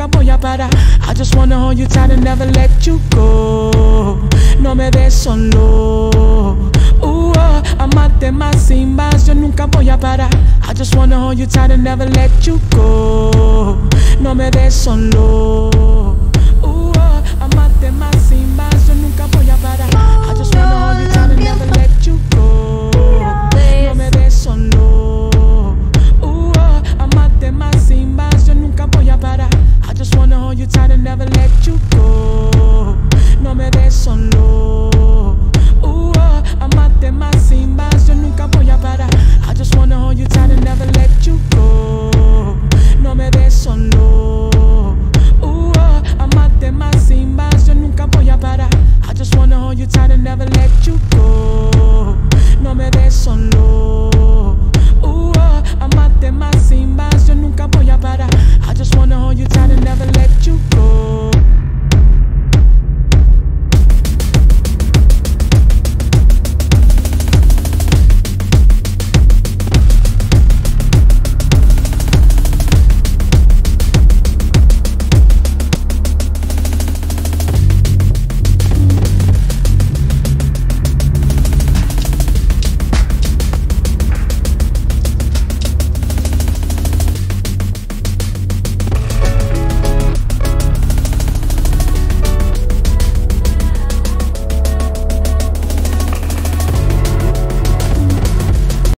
up on your body. I just wanna hold you tight and never let you go. No me des solo. Amarte más sin más, yo nunca voy a parar. I just wanna hold you tight and never let you go. No me des solo.